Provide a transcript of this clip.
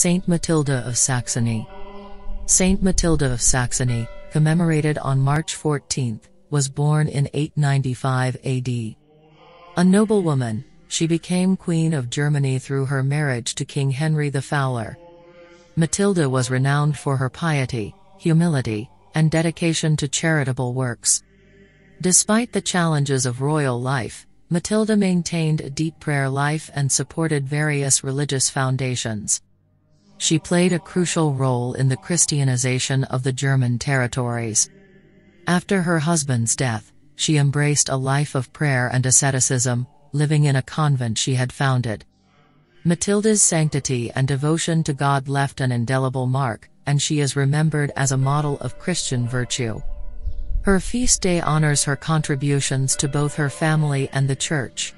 Saint Matilda of Saxony. Saint Matilda of Saxony, commemorated on March 14, was born in 895 AD. A noble woman, she became Queen of Germany through her marriage to King Henry the Fowler. Matilda was renowned for her piety, humility, and dedication to charitable works. Despite the challenges of royal life, Matilda maintained a deep prayer life and supported various religious foundations. She played a crucial role in the Christianization of the German territories. After her husband's death, she embraced a life of prayer and asceticism, living in a convent she had founded. Matilda's sanctity and devotion to God left an indelible mark, and she is remembered as a model of Christian virtue. Her feast day honors her contributions to both her family and the Church.